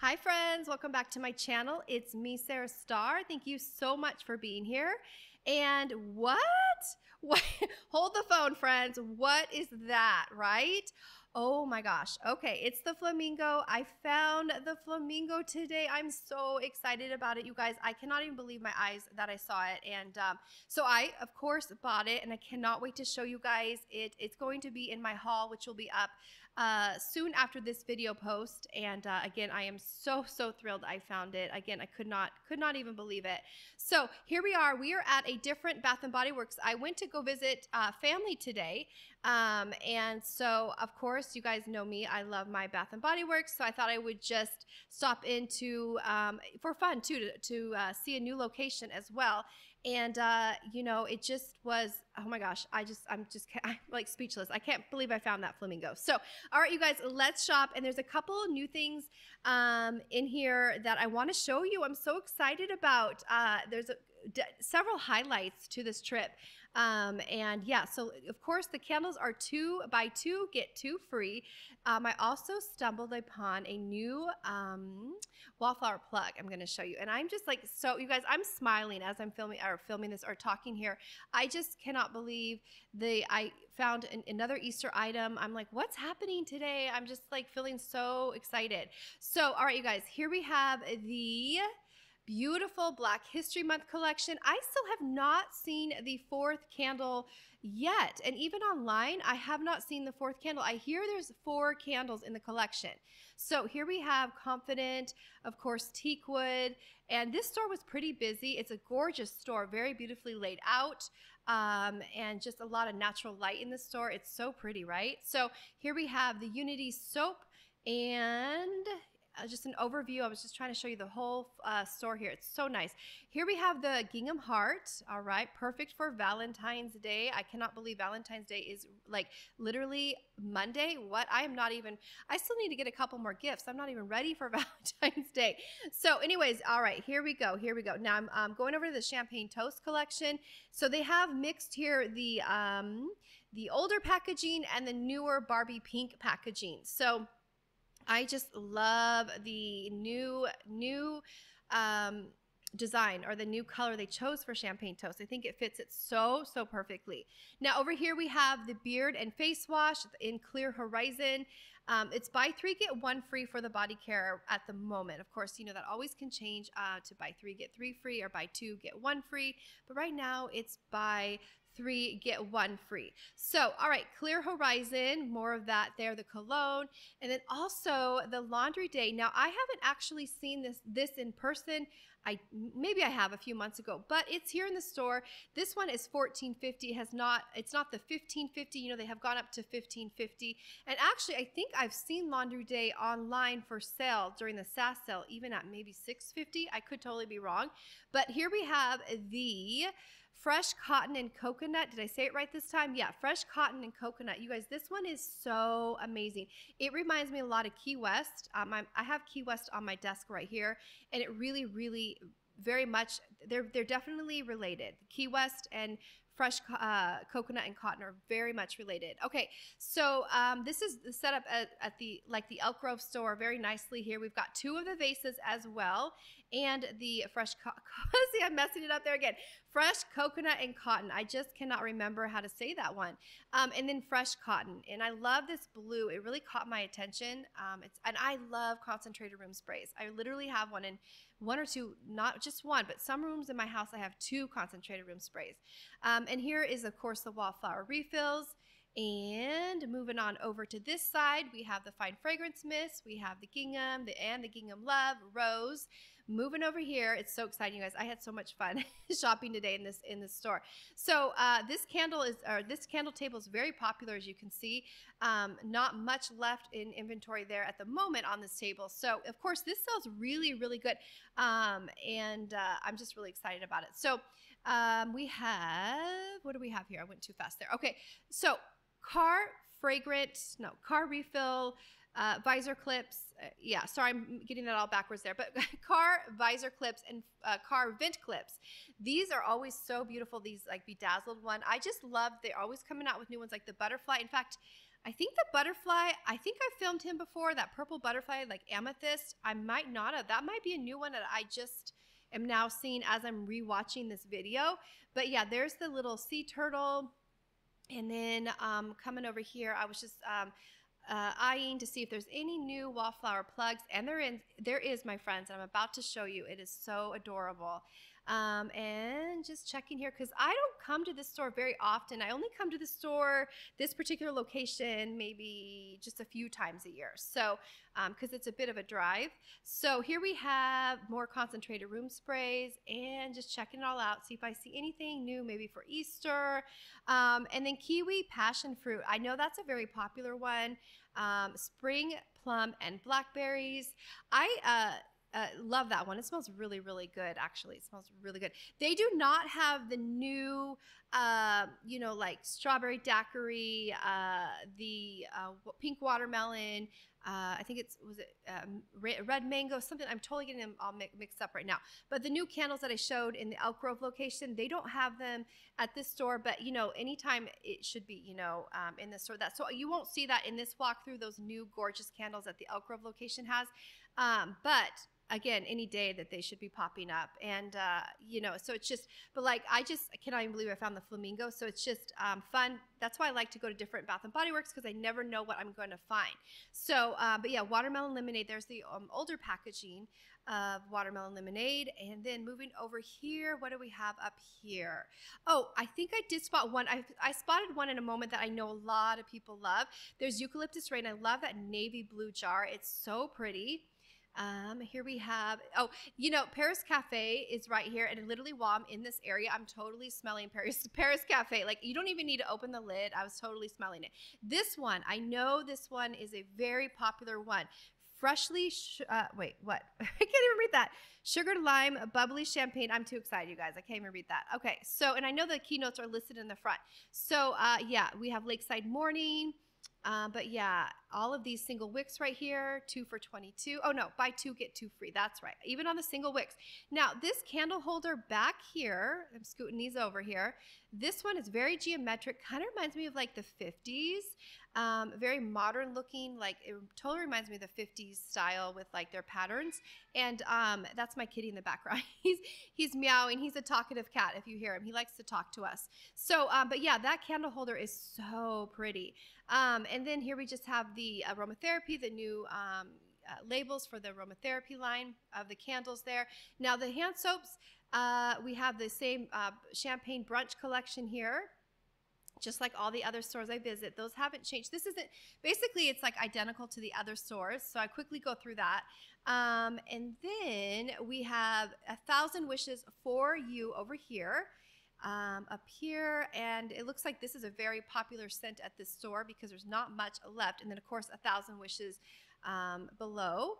Hi friends, welcome back to my channel. It's me, Sarah Starr. Thank you so much for being here. And what? Hold the phone, friends. What is that, right? Oh my gosh. Okay, it's the flamingo. I found the flamingo today. I'm so excited about it, you guys. I cannot even believe my eyes that I saw it. And so I, of course, bought it, and I cannot wait to show you guys. It's going to be in my haul, which will be up soon after this video post. And again, I am so thrilled I found it. Again, I could not even believe it. So here we are. We are at a different Bath and Body Works. I went to go visit family today. And so, of course, you guys know me. I love my Bath and Body Works. So I thought I would just stop into, for fun too, to see a new location as well. And, you know, it just was, oh my gosh, I'm like speechless. I can't believe I found that flamingo. So, all right, you guys, let's shop. And there's a couple new things, in here that I want to show you. I'm so excited about, there's several highlights to this trip. And yeah, so of course the candles are 2 by 2, get 2 free. I also stumbled upon a new, Wallflower plug I'm going to show you. And I'm just like, so you guys, I'm smiling as I'm filming this or talking here. I just cannot believe I found another Easter item. I'm like, what's happening today? I'm just like feeling so excited. So, all right, you guys, here we have the beautiful Black History Month collection. I still have not seen the 4th candle yet. And even online, I have not seen the 4th candle. I hear there's 4 candles in the collection. So here we have Confident, of course, Teakwood. And this store was pretty busy. It's a gorgeous store, very beautifully laid out. And just a lot of natural light in the store. It's so pretty, right? So here we have the Unity soap and just an overview. I was just trying to show you the whole store here. It's so nice. Here we have the Gingham Heart. All right. Perfect for Valentine's Day. I cannot believe Valentine's Day is like literally Monday. What? I still need to get a couple more gifts. I'm not even ready for Valentine's Day. So anyways, all right, here we go. Here we go. Now I'm going over to the Champagne Toast collection. So they have mixed here the older packaging and the newer Barbie pink packaging. So I just love the new design or the new color they chose for Champagne Toast. I think it fits it so perfectly. Now over here we have the beard and face wash in Clear Horizon. It's buy 3, get 1 free for the body care at the moment. Of course, you know that always can change to buy 3, get 3 free or buy 2, get 1 free. But right now it's buy 3, get 1 free. So, all right, Clear Horizon, more of that there, the cologne, and then also the Laundry Day. Now, I haven't actually seen this in person. Maybe I have a few months ago, but it's here in the store. This one is $14.50. It's not the $15.50. You know, they have gone up to $15.50. And actually, I think I've seen Laundry Day online for sale during the SAS sale, even at maybe $6.50. I could totally be wrong. But here we have the Fresh Cotton and Coconut. Did I say it right this time? Yeah, Fresh Cotton and Coconut. You guys, this one is so amazing. It reminds me a lot of Key West. I have Key West on my desk right here, and it really very much, they're definitely related. Key West and Fresh Coconut and Cotton are very much related. Okay, so this is set up at the Elk Grove store very nicely here. We've got 2 of the vases as well, and the fresh, see, I'm messing it up there again. Fresh Coconut and Cotton. I just cannot remember how to say that one. And then Fresh Cotton. And I love this blue. It really caught my attention. And I love concentrated room sprays. I literally have one in 1 or 2, not just 1, but some rooms in my house, I have 2 concentrated room sprays. And here is, of course, the Wallflower refills. And moving on over to this side, we have the Fine Fragrance Mist. We have the Gingham and the Gingham Love Rose. Moving over here, it's so exciting, you guys. I had so much fun shopping today in this store. So this candle table is very popular, as you can see. Not much left in inventory there at the moment on this table. So of course this sells really good, and I'm just really excited about it. So what do we have here? I went too fast there. Okay, so car refill. Visor clips, yeah, sorry, I'm getting that all backwards there, but car visor clips and car vent clips. These are always so beautiful, these like bedazzled one. I just love, they're always coming out with new ones like the butterfly. In fact, I think the butterfly, I think I filmed him before, that purple butterfly, like amethyst. I might not have. That might be a new one that I just am now seeing as I'm rewatching this video. But yeah, there's the little sea turtle. And then coming over here, I was just eyeing to see if there's any new wallflower plugs. And there is, my friends, and I'm about to show you. It is so adorable. And just checking here, because I don't come to this store very often. I only come to the store, this particular location, maybe just a few times a year. So, because it's a bit of a drive. So here we have more concentrated room sprays, and just checking it all out, see if I see anything new, maybe for Easter. And then kiwi passion fruit. I know that's a very popular one. Spring plum and blackberries. I love that one. It smells really, really good, actually. It smells really good. They do not have the new, you know, like strawberry daiquiri, the pink watermelon. I think it's, red mango, something. I'm totally getting them all mixed up right now. But the new candles that I showed in the Elk Grove location, they don't have them at this store. But, you know, anytime it should be, you know, in the store. So you won't see that in this walkthrough, those new gorgeous candles that the Elk Grove location has. But again, any day that they should be popping up. And, you know, so it's just, but like, I cannot even believe I found the flamingo. So it's just fun. That's why I like to go to different Bath and Body Works, because I never know what I'm going to find. So, but yeah, watermelon lemonade. There's the older packaging of watermelon lemonade. And then moving over here, what do we have up here? Oh, I think I did spot one. I spotted one in a moment that I know a lot of people love. There's eucalyptus rain. I love that navy blue jar. It's so pretty. Here we have, oh, you know, Paris Cafe is right here. And literally while I'm in this area, I'm totally smelling Paris Cafe. Like, you don't even need to open the lid. I was totally smelling it. This one, I know this one is a very popular one. Freshly, wait, what? I can't even read that. Sugared lime, bubbly champagne. I'm too excited, you guys. I can't even read that. Okay. So, and I know the keynotes are listed in the front. So, yeah, we have Lakeside Morning. But yeah, all of these single wicks right here, 2 for $22. Oh no, buy 2, get 2 free. That's right. Even on the single wicks. Now this candle holder back here, I'm scooting these over here. This one is very geometric. Kind of reminds me of like the 50s. Very modern looking, like it totally reminds me of the 50s style with like their patterns. And that's my kitty in the background. He's meowing. He's a talkative cat. If you hear him, he likes to talk to us. So, but yeah, that candle holder is so pretty. And then here we just have the aromatherapy, the new labels for the aromatherapy line of the candles there. Now the hand soaps, we have the same champagne brunch collection here. Just like all the other stores I visit, those haven't changed. This isn't, basically it's like identical to the other stores. So I quickly go through that. And then we have 1,000 wishes for you over here. Up here, and it looks like this is a very popular scent at this store because there's not much left. And then of course 1,000 wishes below.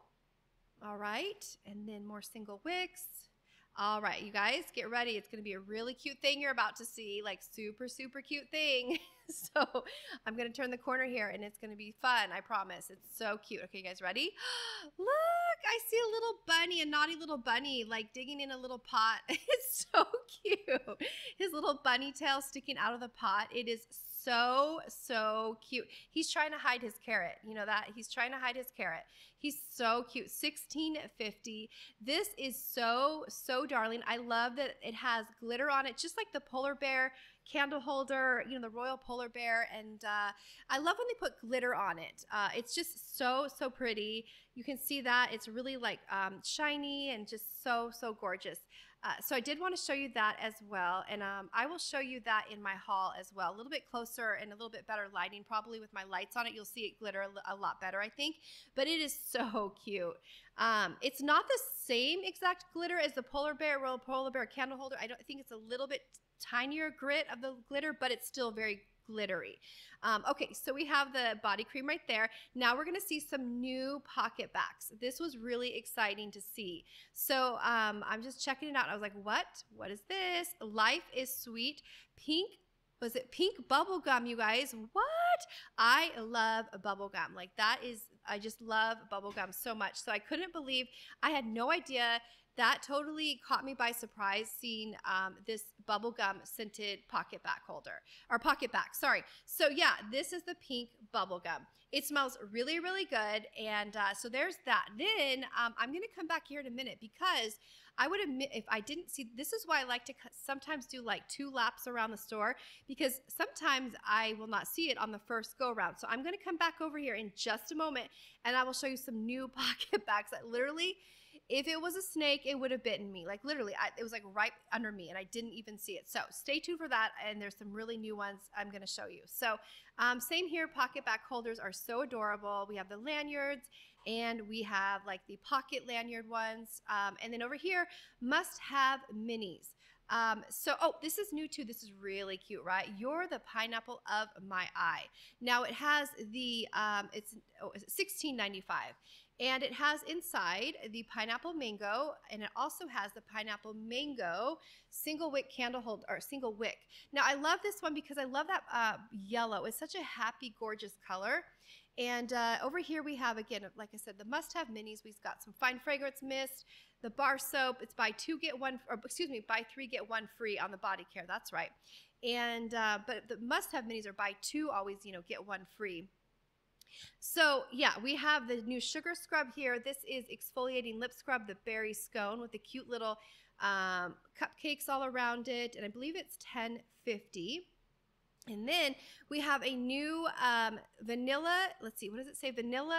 All right, and then more single wicks. All right, you guys, get ready. It's going to be a really cute thing you're about to see, like super, super cute thing. So I'm going to turn the corner here, and it's going to be fun. I promise. It's so cute. Okay, you guys ready? Look, I see a little bunny, a naughty little bunny, like digging in a little pot. It's so cute. His little bunny tail sticking out of the pot. It is so, so cute. He's trying to hide his carrot. You know that? He's trying to hide his carrot. He's so cute. $16.50. This is so, so darling. I love that it has glitter on it, just like the polar bear candle holder, you know, the Royal Polar Bear. And I love when they put glitter on it. It's just so, so pretty. You can see that it's really like shiny and just so, so gorgeous. So I did want to show you that as well. And I will show you that in my haul as well, a little bit closer and a little bit better lighting, probably with my lights on it. You'll see it glitter a lot better, I think, but it is so cute. It's not the same exact glitter as the polar bear, Royal Polar Bear candle holder. I think it's a little bit tinier grit of the glitter, but it's still very glittery. Okay, so we have the body cream right there. Now we're going to see some new pocket backs. This was really exciting to see. So I'm just checking it out. I was like, what is this? Life is Sweet. Pink, was it pink bubble gum, you guys? What? I love bubble gum. Like that is, I just love bubble gum so much. So I couldn't believe, I had no idea. That totally caught me by surprise seeing this bubblegum scented pocket back holder, or pocket back, sorry. So yeah, this is the pink bubblegum. It smells really, really good. And so there's that. Then I'm going to come back here in a minute, because I would admit, if I didn't see, this is why I like to sometimes do like 2 laps around the store, because sometimes I will not see it on the first go round. So I'm going to come back over here in just a moment, and I will show you some new pocket bags that literally, if it was a snake, it would have bitten me. Like literally, it was like right under me, and I didn't even see it. So stay tuned for that. And there's some really new ones I'm going to show you. So same here, pocket back holders are so adorable. We have the lanyards, and we have like the pocket lanyard ones. And then over here, must have minis. Oh, this is new too. This is really cute, right? You're the Pineapple of My Eye. Now it has the, it's $16.95, and it has inside the Pineapple Mango, and it also has the Pineapple Mango single wick candle holder, or single wick. Now I love this one because I love that yellow. It's such a happy, gorgeous color. And over here we have, again, like I said, the must-have minis. We've got some fine fragrance mist, the bar soap. It's buy 3, get 1 free on the body care. That's right. And but the must-have minis are buy 2, always, you know, get 1 free. So yeah, we have the new sugar scrub here. This is exfoliating lip scrub, the Berry Scone, with the cute little cupcakes all around it. And I believe it's $10.50. And then we have a new vanilla, let's see, what does it say? Vanilla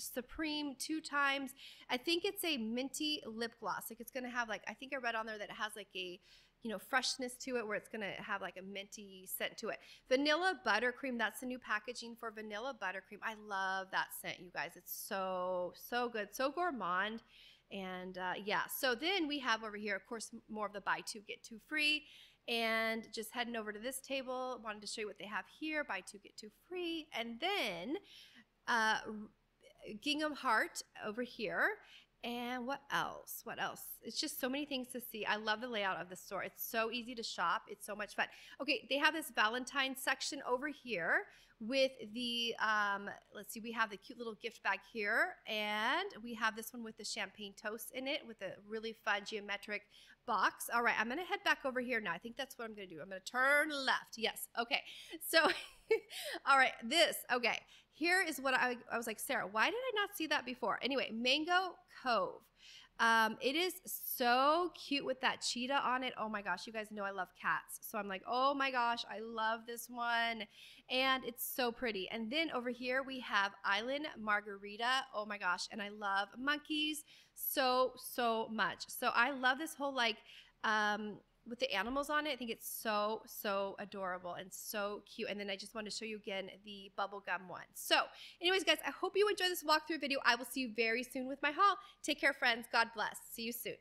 Supreme 2 times. I think it's a minty lip gloss. Like it's going to have like, I think I read on there that it has like a, you know, freshness to it, where it's going to have like a minty scent to it. Vanilla Buttercream, that's the new packaging for Vanilla Buttercream. I love that scent, you guys. It's so, so good. So gourmand. And yeah, so then we have over here, of course, more of the buy 2, get 2 free. And just heading over to this table, wanted to show you what they have here, buy 2, get 2 free. And then Gingham Heart over here. And what else? What else? It's just so many things to see. I love the layout of the store. It's so easy to shop. It's so much fun. Okay, they have this Valentine's section over here with the, let's see, we have the cute little gift bag here. And we have this one with the champagne toast in it, with a really fun geometric box. All right, I'm going to head back over here now. I think that's what I'm going to do. I'm going to turn left. Yes. Okay. So, all right, this, okay. Here is what I was like, Sarah, why did I not see that before? Anyway, Mango Cove. It is so cute with that cheetah on it. Oh my gosh, you guys know I love cats. So I'm like, oh my gosh, I love this one. And it's so pretty. And then over here we have Island Margarita. Oh my gosh. And I love monkeys so, so much. So I love this whole like, with the animals on it. I think it's so, so adorable and so cute. And then I just wanted to show you again the bubblegum one. So anyways, guys, I hope you enjoy this walkthrough video. I will see you very soon with my haul. Take care, friends. God bless. See you soon.